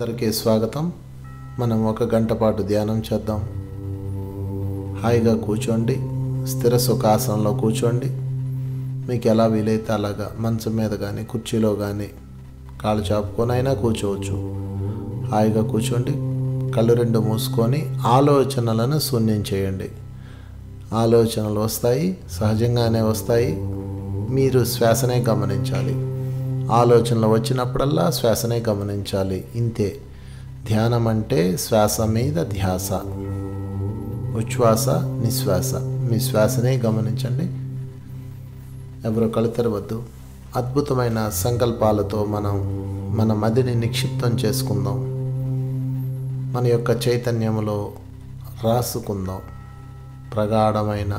అందరికీ స్వాగతం. మనం ఒక గంట పాటు ధ్యానం చేద్దాం. హాయిగా కూర్చోండి, స్థిర సుఖాసనంలో కూర్చోండి. మీకు ఎలా వీలైతే అలాగా మంచం మీద కానీ కుర్చీలో కానీ కాళ్ళు చాపుకొనైనా కూర్చోవచ్చు. హాయిగా కూర్చోండి, కళ్ళు రెండు మూసుకొని ఆలోచనలను శూన్యం చేయండి. ఆలోచనలు వస్తాయి, సహజంగానే వస్తాయి. మీరు శ్వాసనే గమనించాలి. ఆలోచనలు వచ్చినప్పుడల్లా శ్వాసనే గమనించాలి. ఇంతే ధ్యానం అంటే. శ్వాస మీద ధ్యాస, ఉచ్ఛ్వాస నిశ్వాస. మీ శ్వాసనే గమనించండి. ఎవరో కళ్ళు తెరవద్దు. అద్భుతమైన సంకల్పాలతో మనం మన మదిని నిక్షిప్తం చేసుకుందాం. మన యొక్క చైతన్యంలో రాసుకుందాం. ప్రగాఢమైన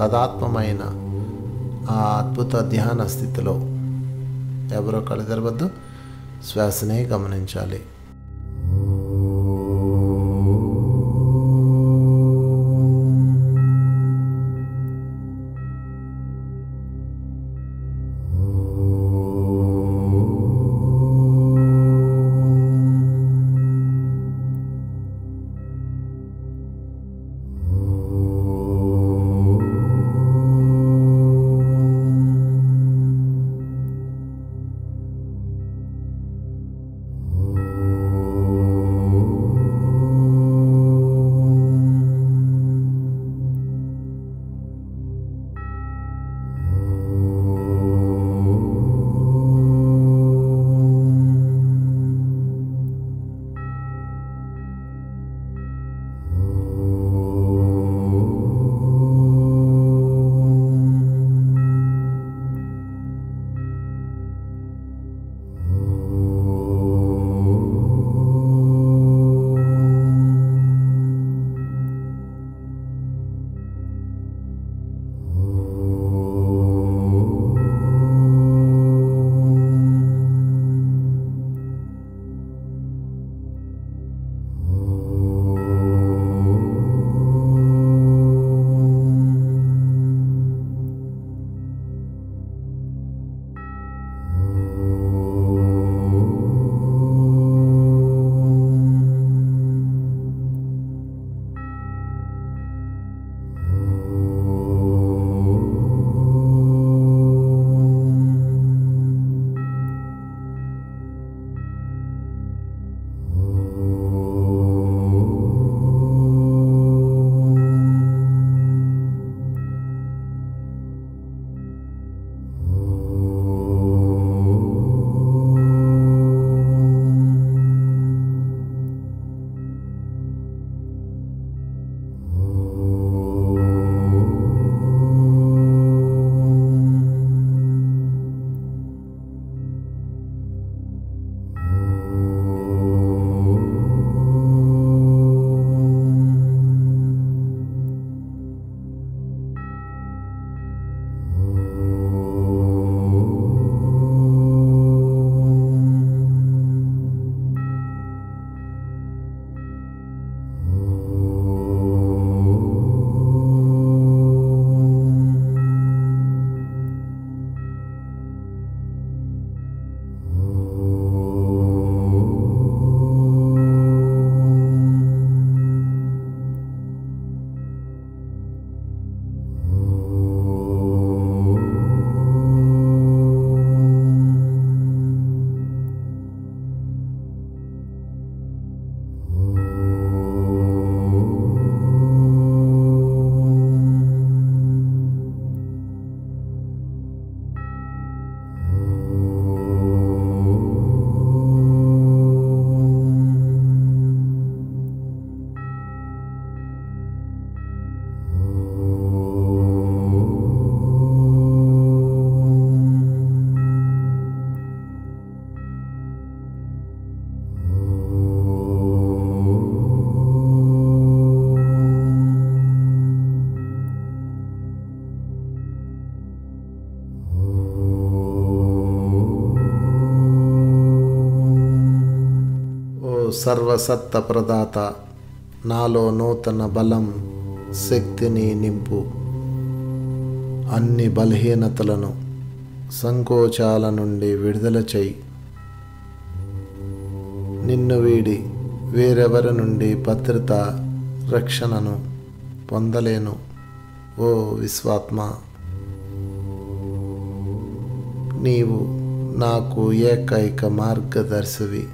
తదాత్మమైన ఆ అద్భుత ధ్యాన స్థితిలో ఎవరో కళ్ళు తెరవద్దు, శ్వాసనే గమనించాలి. సర్వసత్త ప్రదాత, నాలో నూతన బలం శక్తిని నింపు. అన్ని బలహీనతలను సంకోచాల నుండి విడుదల చేయి. నిన్ను వీడి వేరెవరి నుండి భద్రత రక్షణను పొందలేను ఓ విశ్వాత్మ. నీవు నాకు ఏకైక మార్గదర్శివి.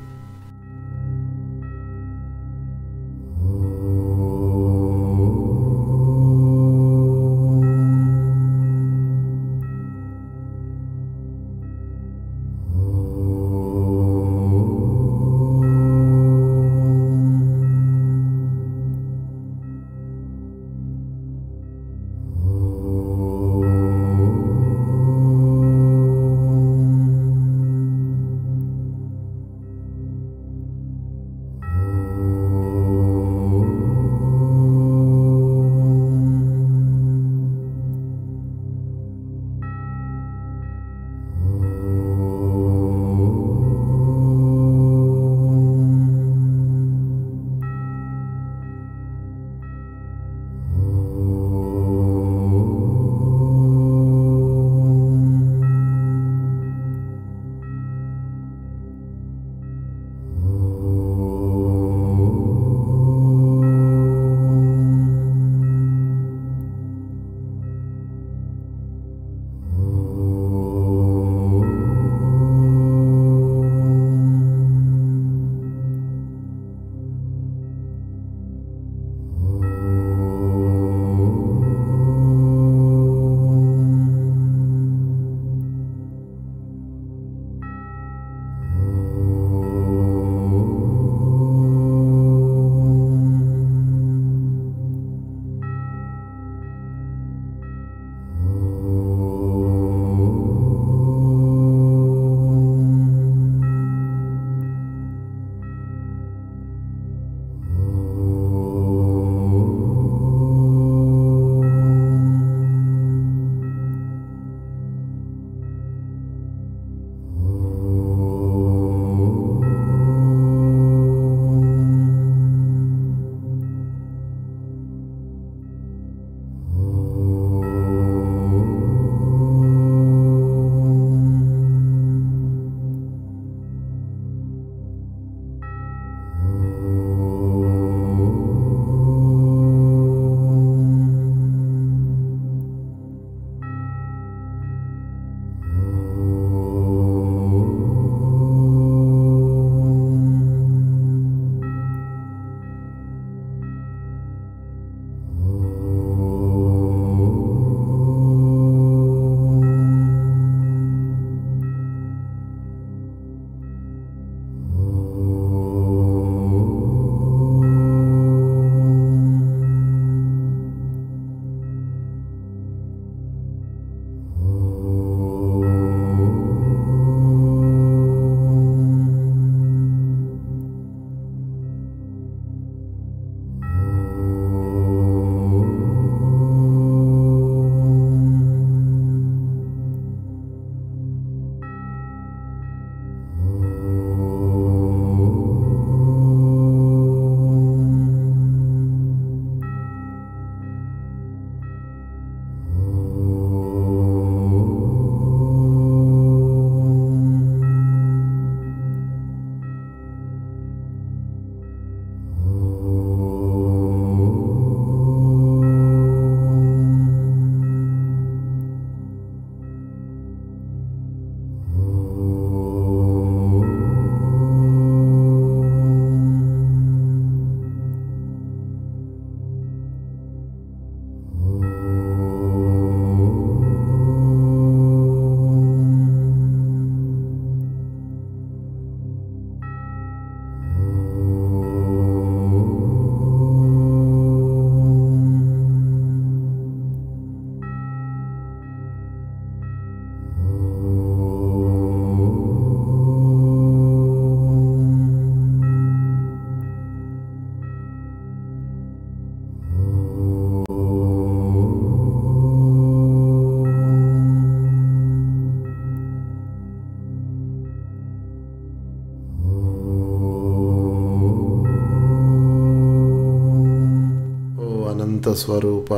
స్వరూప,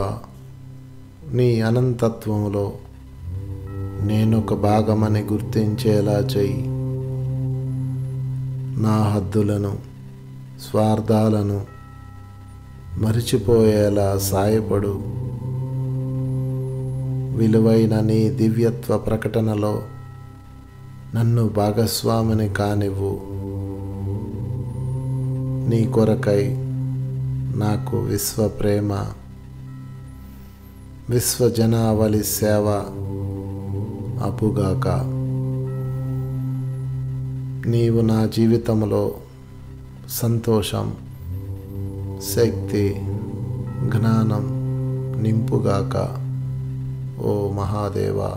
నీ అనంతత్వంలో నేనొక భాగమని గుర్తించేలా చెయ్యి. నా హద్దులను స్వార్థాలను మరిచిపోయేలా సాయపడు. విలువైన నీ దివ్యత్వ ప్రకటనలో నన్ను భాగస్వామిని కానివ్వు. నీ కొరకై నాకు విశ్వ ప్రేమ, విశ్వజనావళి సేవ అప్పుగాక. నీవు నా జీవితంలో సంతోషం, శక్తి, జ్ఞానం నింపుగాక ఓ మహాదేవా.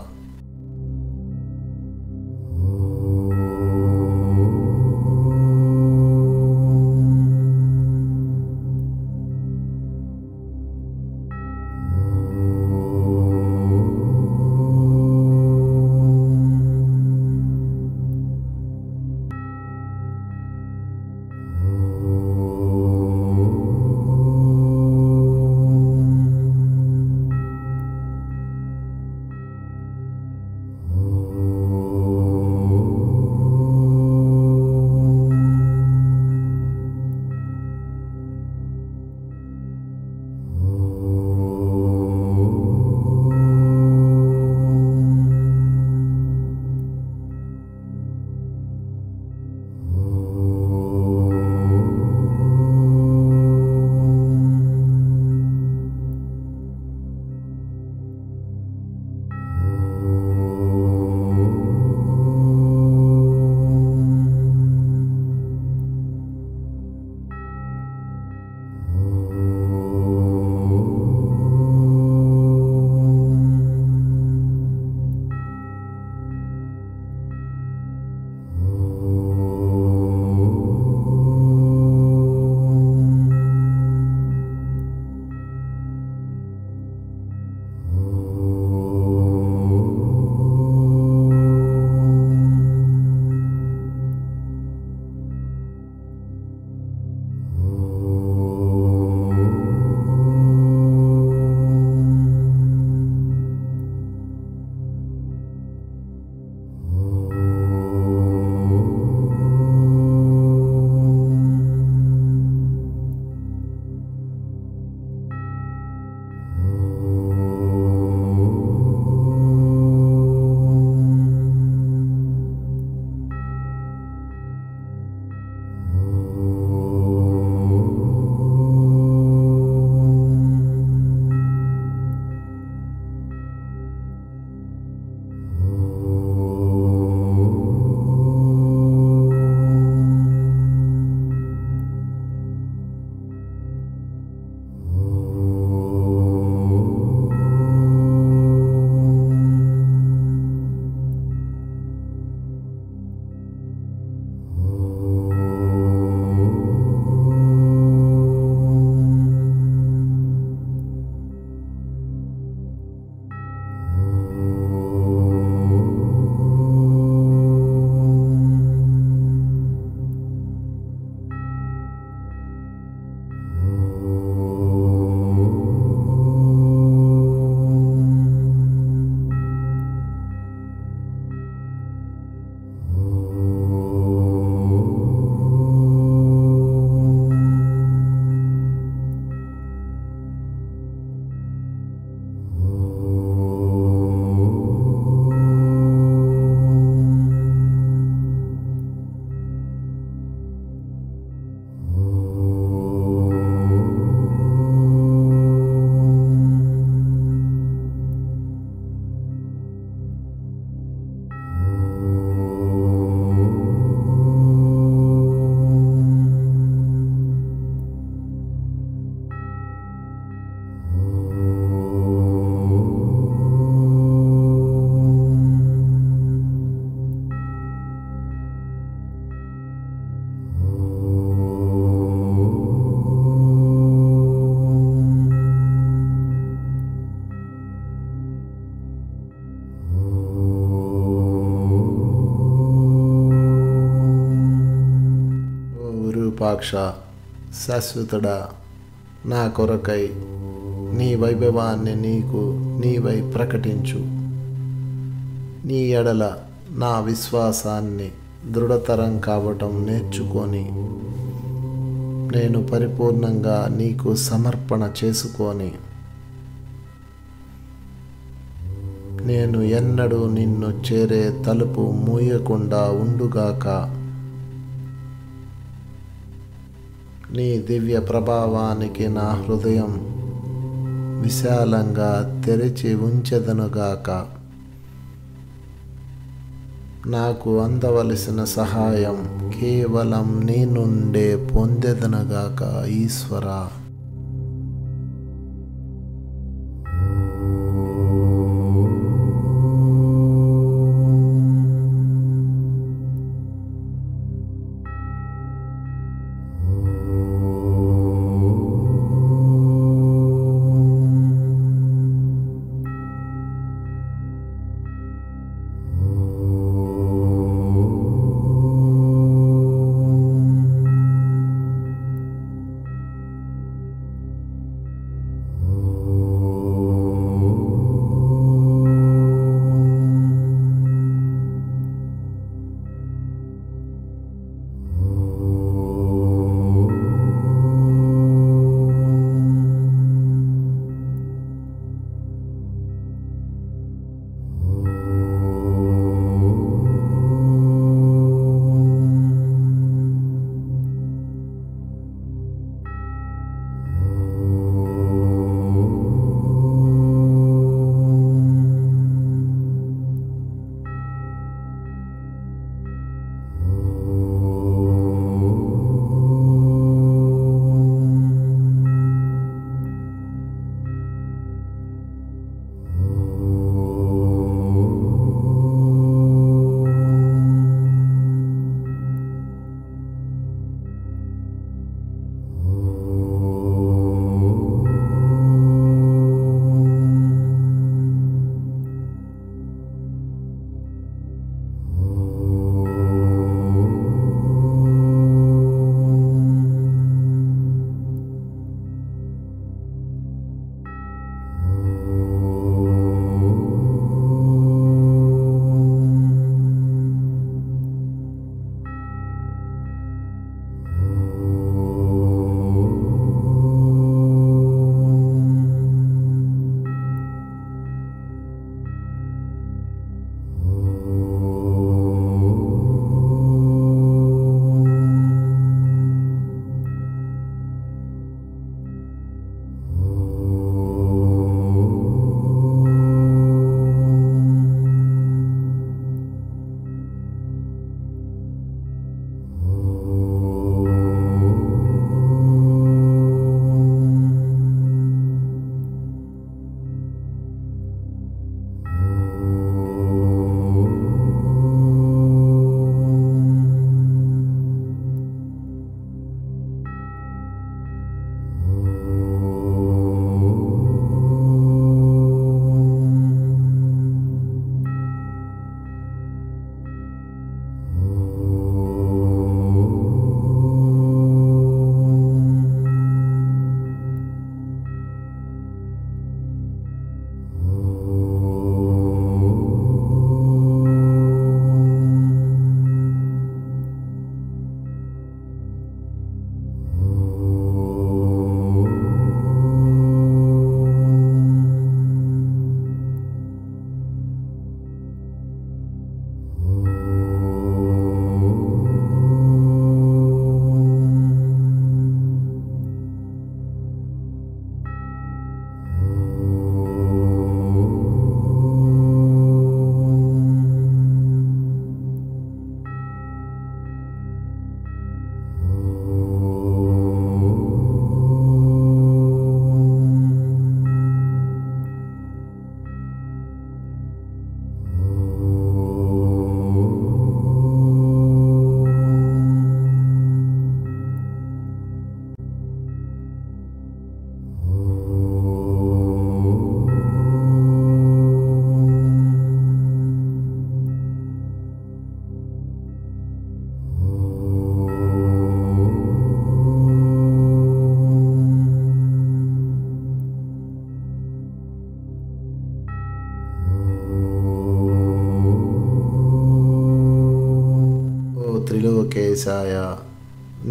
శాశ్వతుడా, నా కొరకై నీ వైభవాన్ని నీవై ప్రకటించు. నీ ఎడల నా విశ్వాసాన్ని దృఢతరం కావటం నేర్చుకొని నేను పరిపూర్ణంగా నీకు సమర్పణ చేసుకొని నేను ఎన్నడూ నిన్ను చేరే తలుపు మూయకుండా ఉండుగాక. నీ దివ్య ప్రభావానికి నా హృదయం విశాలంగా తెరిచి ఉంచెదనుగాక. నాకు అందవలసిన సహాయం కేవలం నీ నుండే పొందెదనుగాక ఈశ్వరా.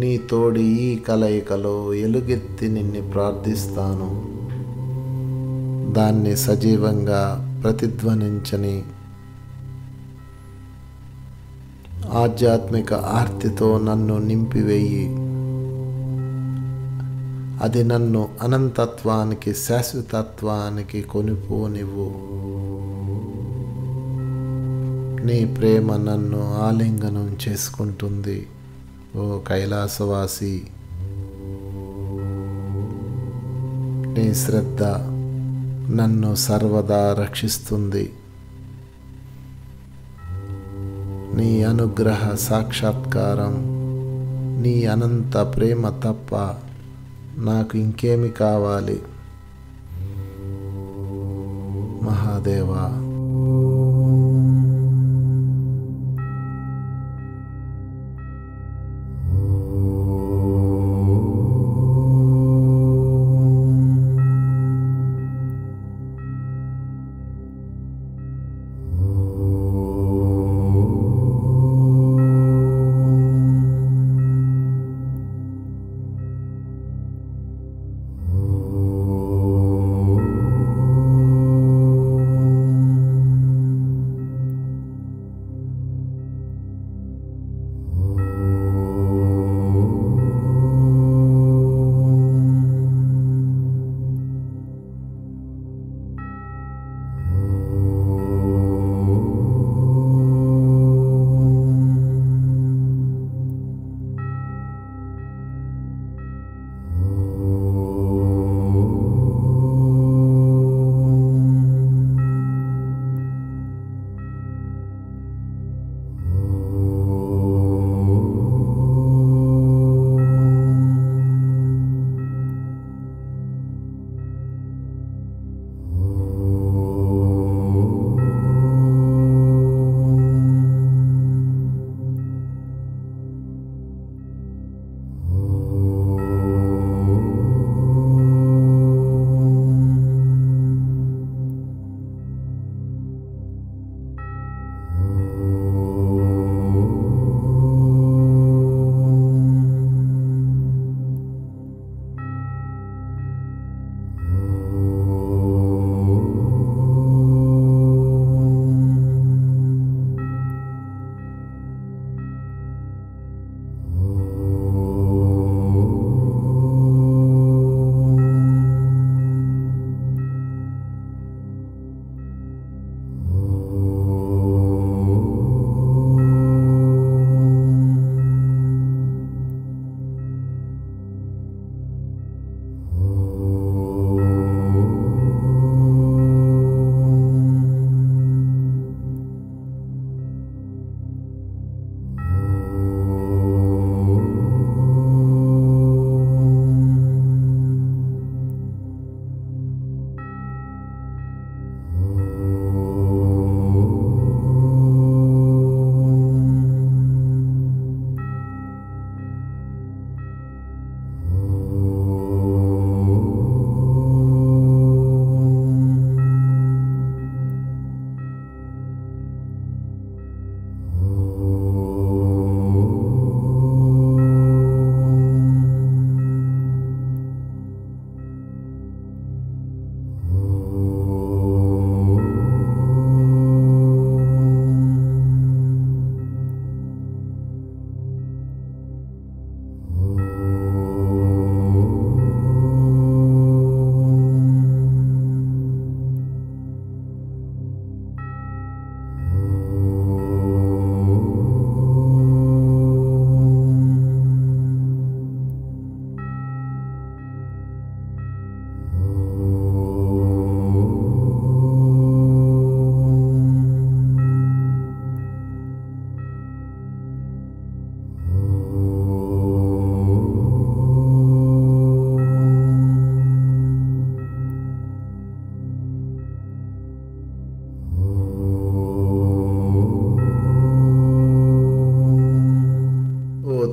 నీ తోడి ఈ కలయికలో ఎలుగెత్తి నిన్ను ప్రార్థిస్తాను. దాన్ని సజీవంగా ప్రతిధ్వనించని ఆధ్యాత్మిక ఆర్తితో నన్ను నింపివేయి. అది నన్ను అనంతత్వానికి శాశ్వతత్వానికి కొనిపోనివ్వు. నీ ప్రేమ నన్ను ఆలింగనం చేసుకుంటుంది. ఓ కైలాసవాసి, నీ శ్రద్ధ నన్ను సర్వదా రక్షిస్తుంది. నీ అనుగ్రహ సాక్షాత్కారం, నీ అనంత ప్రేమ తప్ప నాకు ఇంకేమి కావాలి మహాదేవా.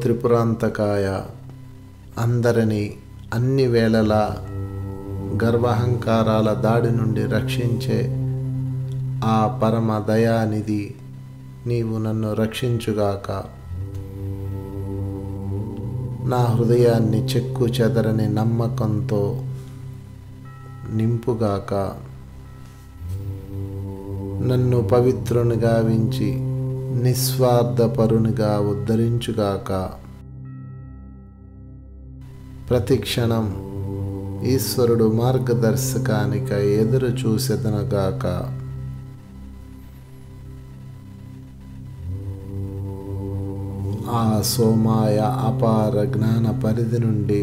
త్రిపురాంతకాయ, అందరినీ అన్ని వేళలా గర్వహంకారాల దాడి నుండి రక్షించే ఆ పరమ దయానిధి, నీవు నన్ను రక్షించుగాక. నా హృదయాన్ని చెక్కు చెదరని నమ్మకంతో నింపుగాక. నన్ను పవిత్రుని గావించి నిస్వార్థపరునిగా ఉద్ధరించుగాక. ప్రతిక్షణం ఈశ్వరుడు మార్గదర్శకానిక ఎదురు చూసెదనగాక. ఆ సోమాయ అపార జ్ఞాన పరిధి నుండి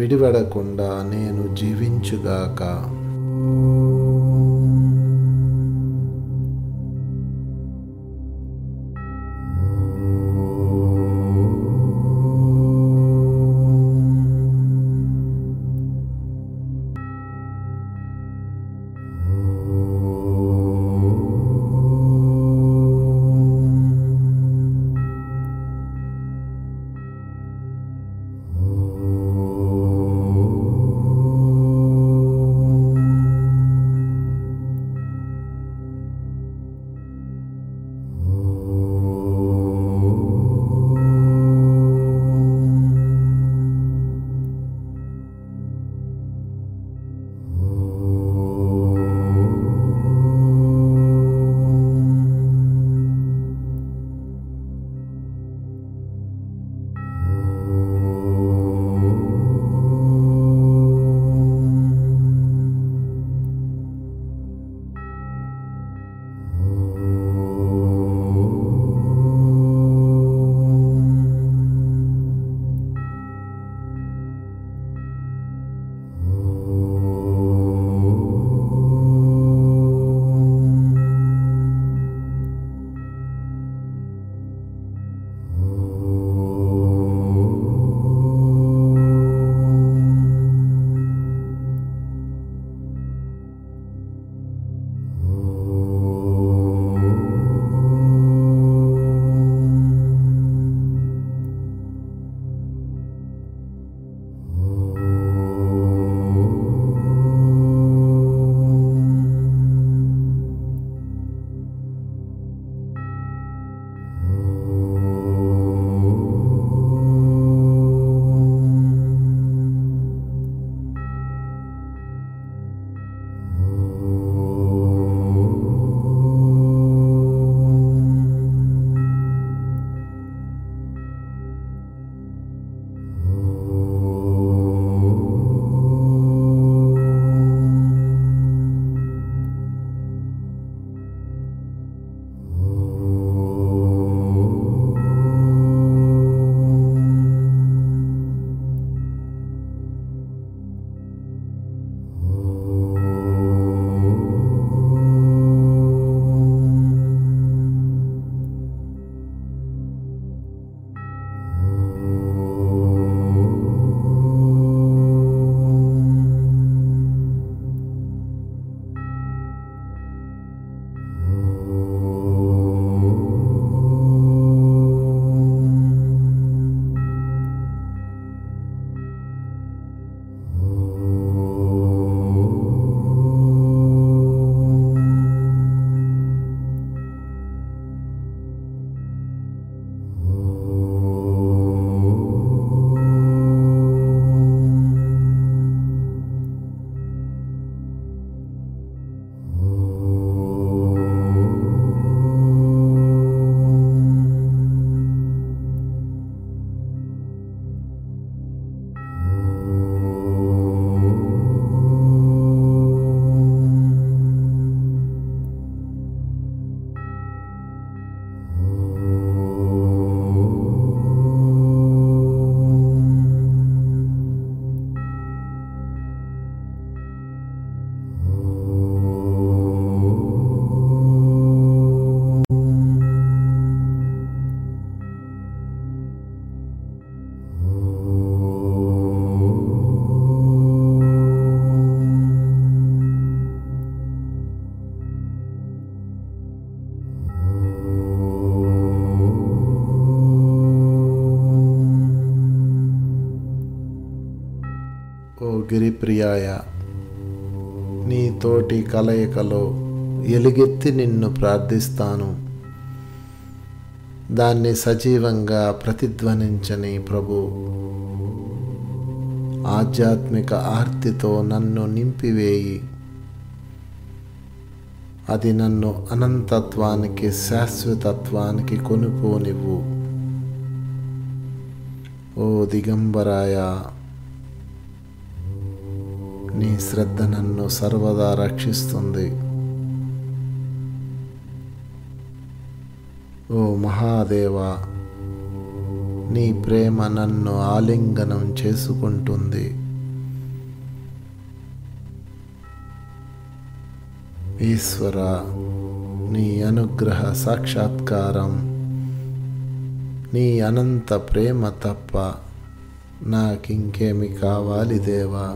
విడివడకుండా నేను జీవించుగాక. గిరిప్రియాయ, నీ తోటి కలయికలో ఎలుగెత్తి నిన్ను ప్రార్థిస్తాను. దాన్ని సజీవంగా ప్రతిధ్వనించని ప్రభు, ఆధ్యాత్మిక ఆర్తితో నన్ను నింపివేయి. అది నన్ను అనంతత్వానికి, శాశ్వతత్వానికి కొనిపోనివ్వు. ఓ దిగంబరాయ, నీ శ్రద్ధ నన్ను సర్వదా రక్షిస్తుంది. ఓ మహాదేవా, నీ ప్రేమ నన్ను ఆలింగనం చేసుకుంటుంది. ఈశ్వర, నీ అనుగ్రహ సాక్షాత్కారం, నీ అనంత ప్రేమ తప్ప నాకింకేమి కావాలి దేవా.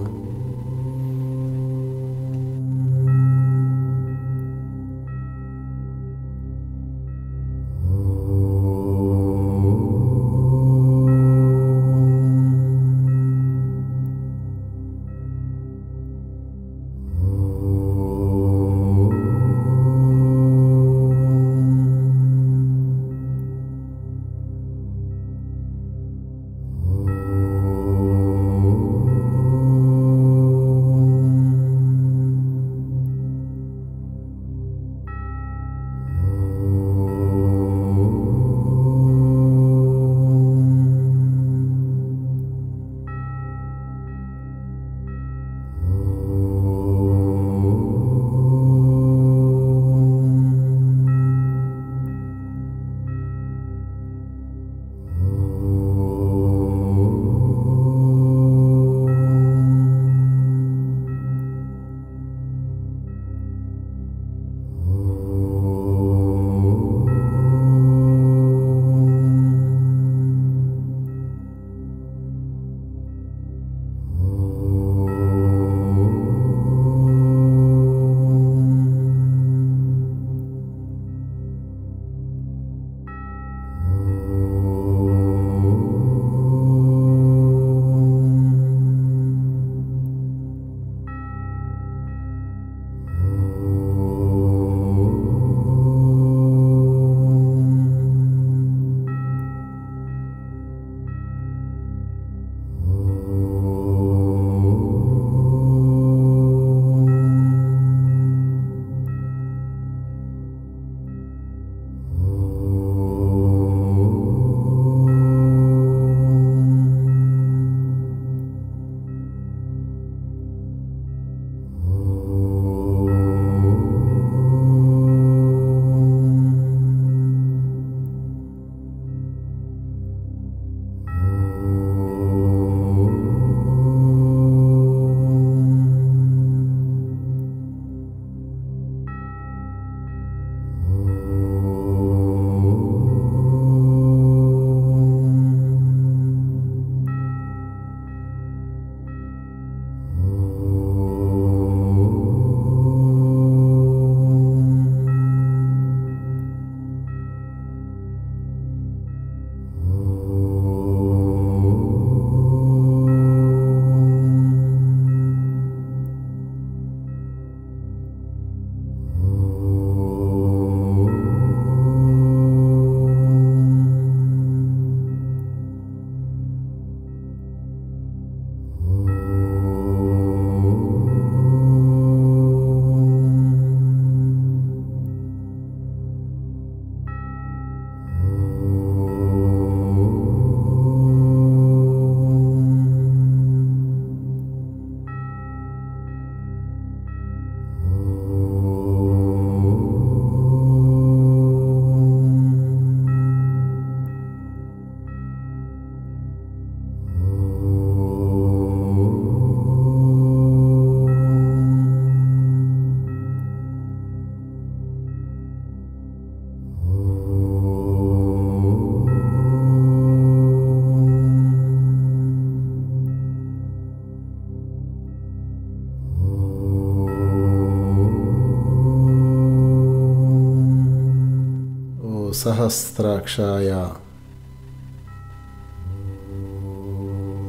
సహస్రాక్షాయ,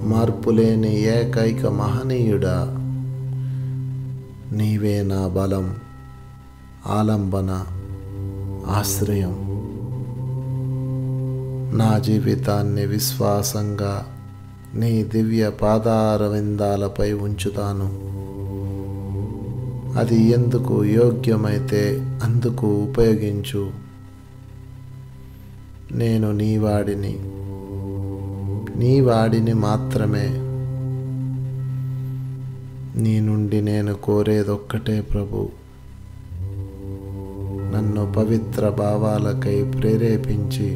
మార్పులేని ఏకైక మహనీయుడా, నీవే నా బలం, ఆలంబన, ఆశ్రయం. నా జీవితాన్ని విశ్వాసంగా నీ దివ్య పాదారవిందాలపై ఉంచుతాను. అది ఎందుకు యోగ్యమైతే అందుకు ఉపయోగించు. నేను నీ వాడిని మాత్రమే. నీ నుండి నేను కోరేదొక్కటే ప్రభు, నన్ను పవిత్ర భావాలకై ప్రేరేపించి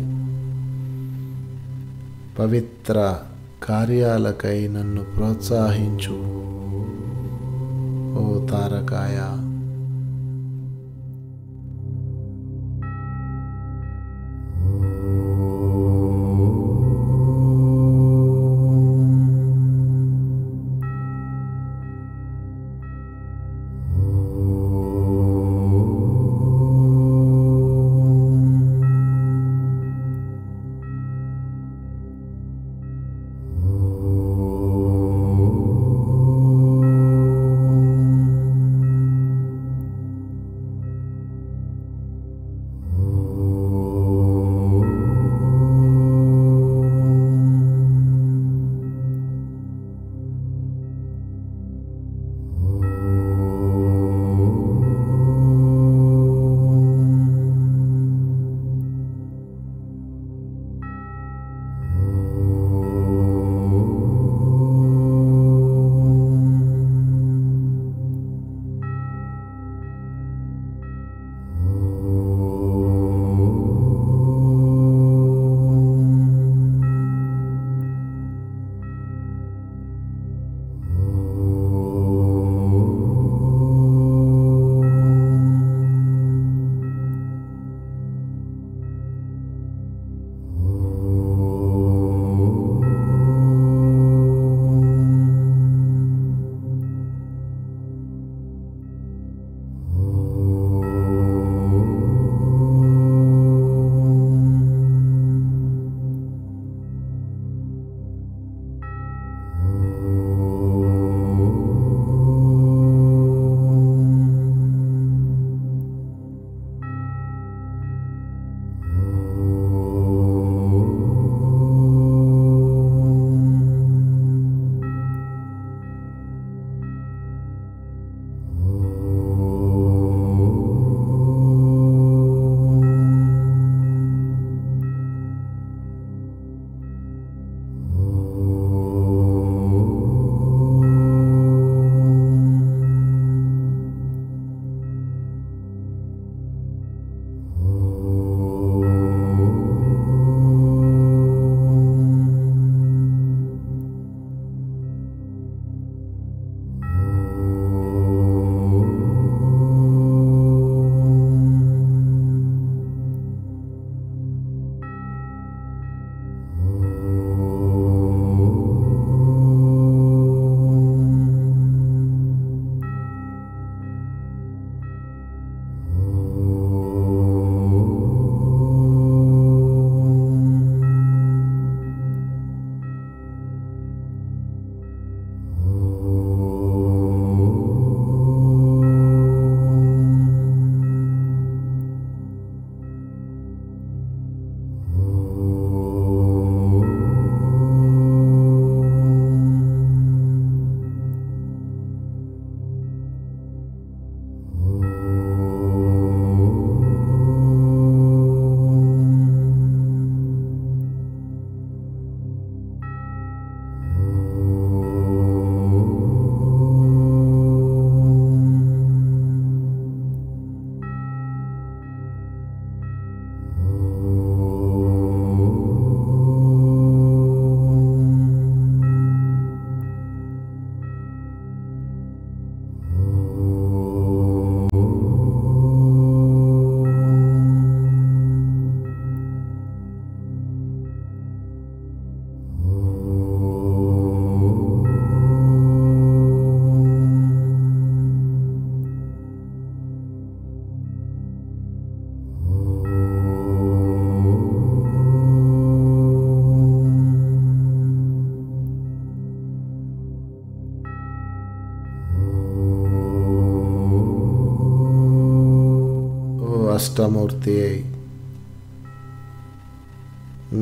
పవిత్ర కార్యాలకై నన్ను ప్రోత్సహించు. ఓ తారకాయ,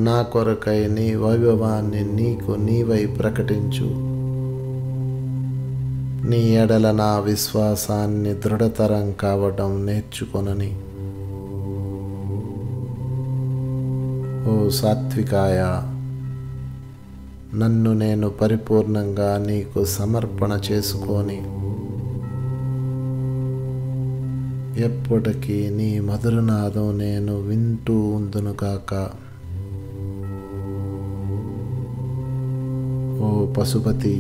నా కొరకై నీ వైభవాన్ని నీకు నీవై ప్రకటించు. నీ ఎడల నా విశ్వాసాన్ని దృఢతరం కావడం నేర్చుకొనని. ఓ సాత్వికాయ, నన్ను నేను పరిపూర్ణంగా నీకు సమర్పణ చేసుకొని ఎప్పటికీ నీ మధురనాదం నేను వింటూ ఉందునుగాక. ఓ పశుపతి,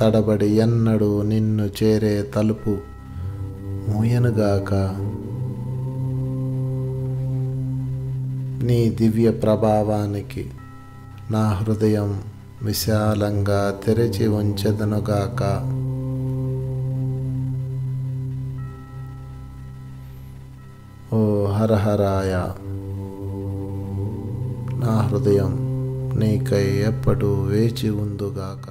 తడబడి ఎన్నడూ నిన్ను చేరే తలుపు మూయనుగాక. నీ దివ్య ప్రభావానికి నా హృదయం విశాలంగా తెరిచి ఉంచెదనుగాక. ఓ హరహరాయ, నా హృదయం నీకై ఎప్పుడూ వేచి ఉందుగాక.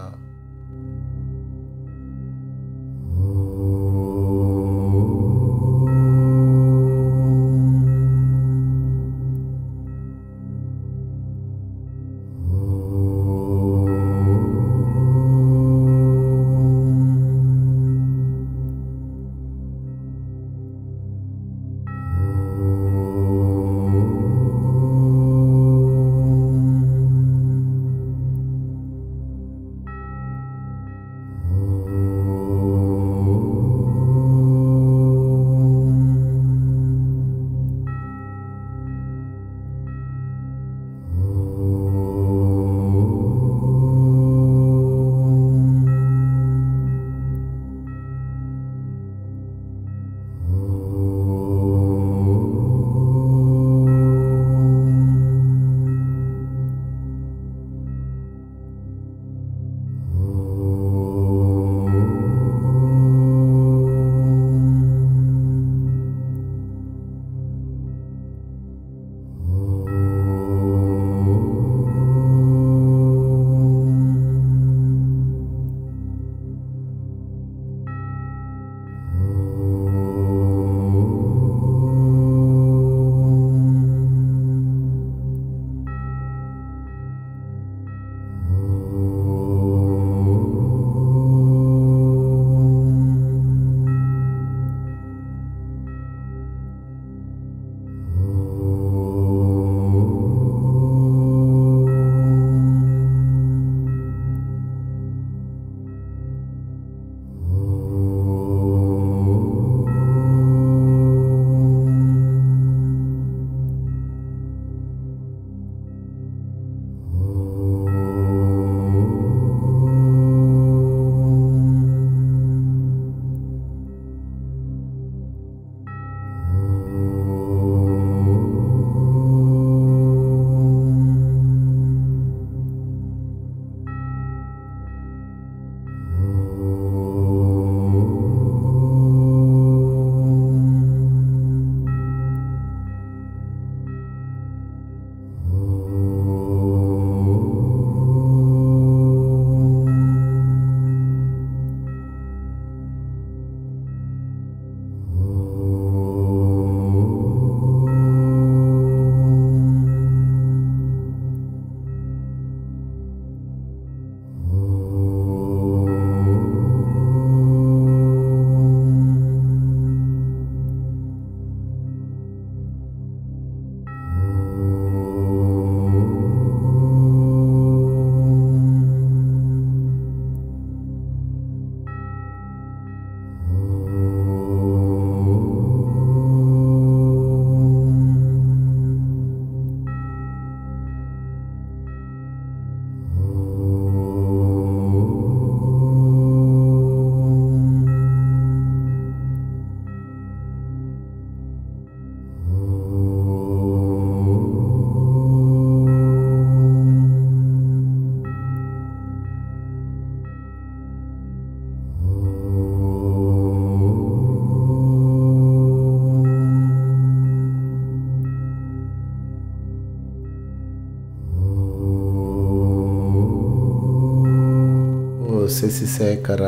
శశిశేఖర,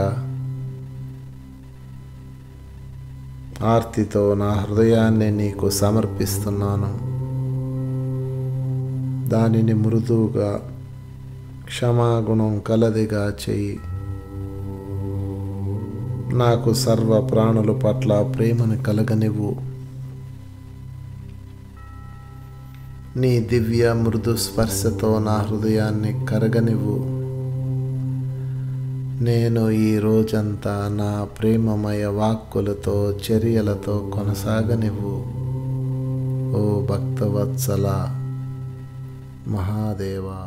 ఆర్తితో నా హృదయాన్ని నీకు సమర్పిస్తున్నాను. దానిని మృదువుగా క్షమాగుణం కలదిగా చేయి. నాకు సర్వ ప్రాణుల పట్ల ప్రేమను కలగనివ్వు. నీ దివ్య మృదు స్పర్శతో నా హృదయాన్ని కరగనివ్వు. నేను ఈ రోజంతా నా ప్రేమమయ వాక్కులతో చర్యలతో కొనసాగనివ్వు. ఓ భక్తవత్సల మహాదేవా.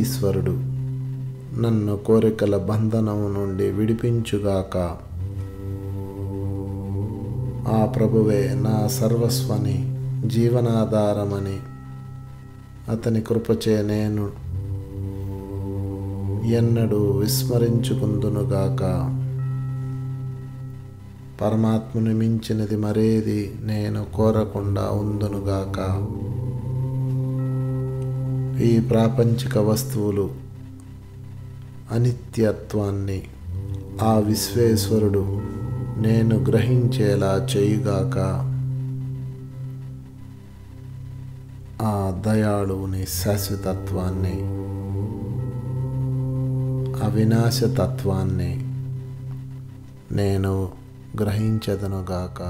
ఈశ్వరుడు, నన్ను కోరికల బంధనము నుండి విడిపించుగాక. ఆ ప్రభువే నా సర్వస్వని, జీవనాధారమని అతని కృపచే నేను ఎన్నడూ విస్మరించుకుందునుగాక. పరమాత్మను మించినది మరేది నేను కోరకుండా ఉందునుగాక. ఈ ప్రాపంచిక వస్తువులు అనిత్యత్వాన్ని ఆ విశ్వేశ్వరుడు నేను గ్రహించేలా చేయుగాక. ఆ దయాళువుని శాశ్వతత్వాన్ని, అవినాశతత్వాన్ని నేను గ్రహించదనుగాక.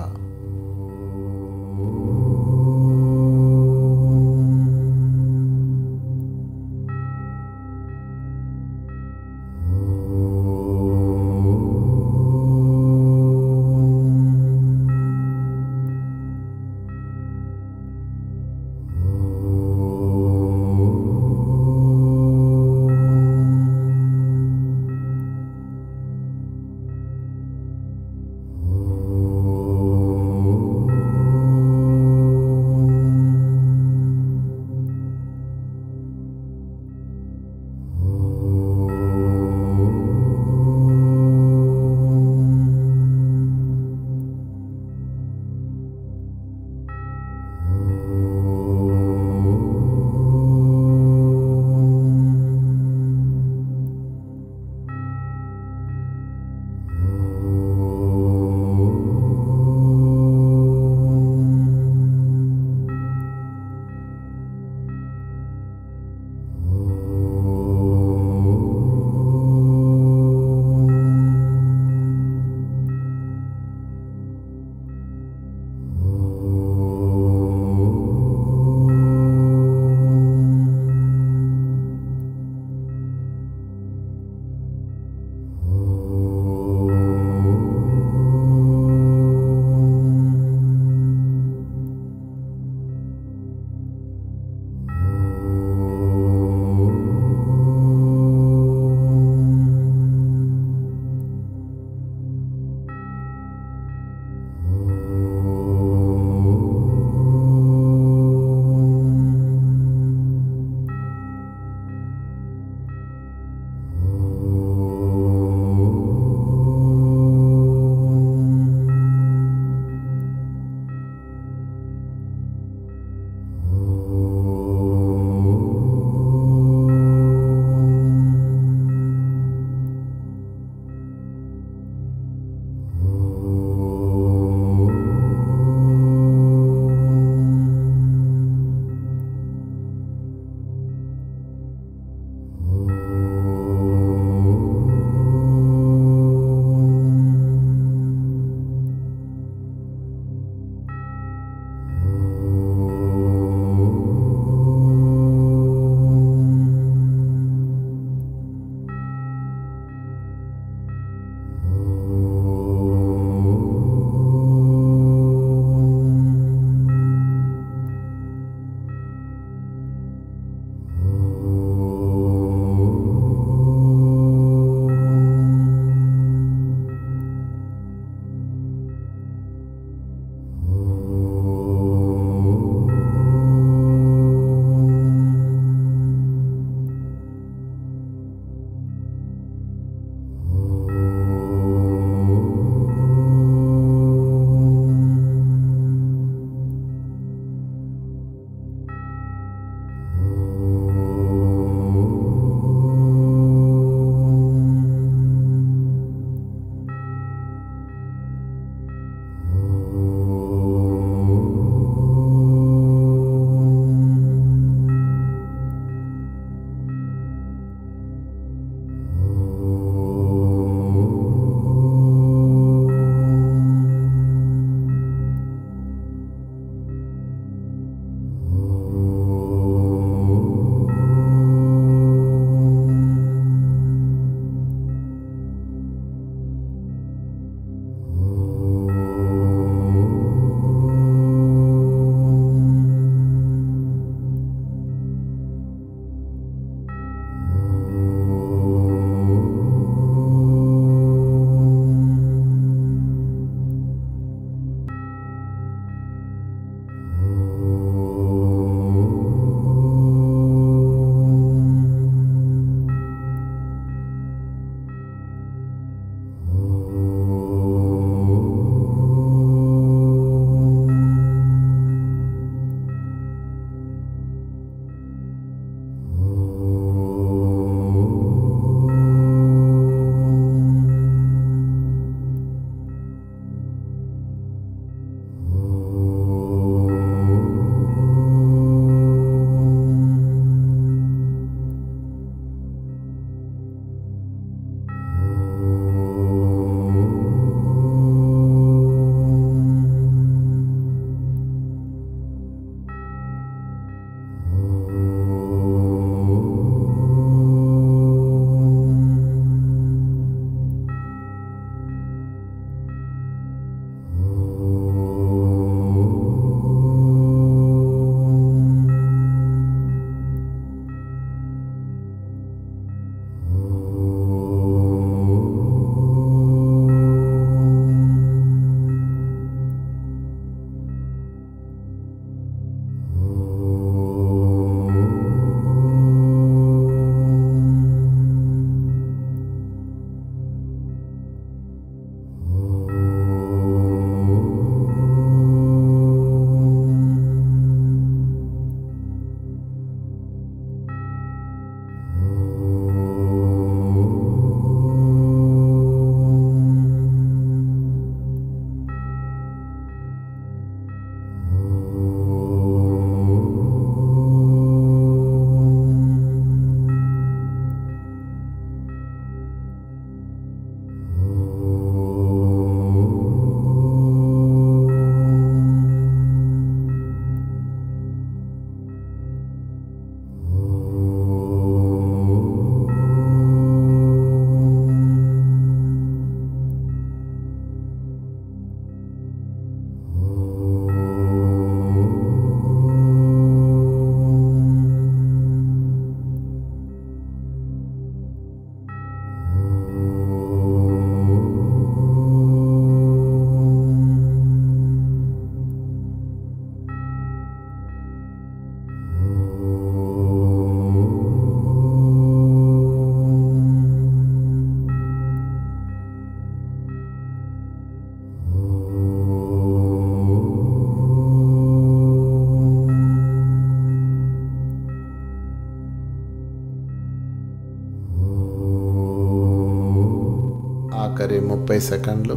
ఆఖరి 30 సెకండ్లు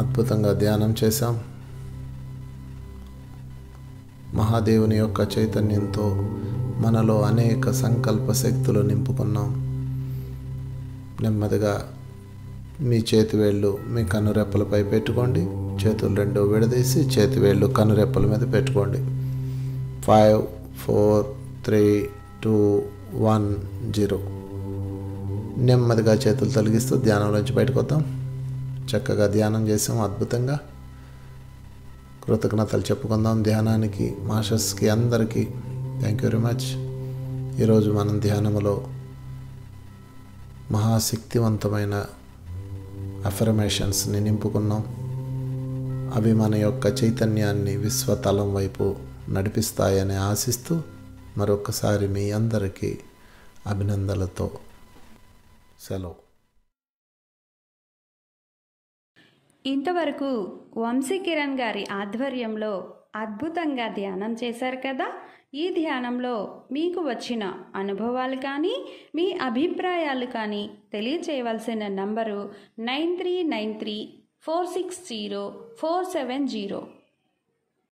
అద్భుతంగా ధ్యానం చేశాం. మహాదేవుని యొక్క చైతన్యంతో మనలో అనేక సంకల్ప శక్తులు నింపుకున్నాం. నెమ్మదిగా మీ చేతివేళ్ళు మీ కనురెప్పలపై పెట్టుకోండి. చేతులు రెండు విడదీసి చేతివేళ్ళు కనురెప్పల మీద పెట్టుకోండి. 5 4 3 2 1 0. నెమ్మదిగా చేతులు తొలగిస్తూ ధ్యానంలోంచి బయటకు వద్దాం. చక్కగా ధ్యానం చేసాం, అద్భుతంగా కృతజ్ఞతలు చెప్పుకుందాం ధ్యానానికి, మాస్టర్స్కి, అందరికీ. Thank you very much. ఈరోజు మనం ధ్యానంలో మహాశక్తివంతమైన అఫర్మేషన్స్ని నింపుకున్నాం. అవి మన యొక్క చైతన్యాన్ని విశ్వతలం వైపు నడిపిస్తాయని ఆశిస్తూ మరొకసారి మీ అందరికీ అభినందనలతో సెలవు. ఇంతవరకు వంశీకిరణ్ గారి ఆధ్వర్యంలో అద్భుతంగా ధ్యానం చేశారు కదా. ఈ ధ్యానంలో మీకు వచ్చిన అనుభవాలు కానీ మీ అభిప్రాయాలు కానీ తెలియచేయవలసిన నంబరు 9393460470.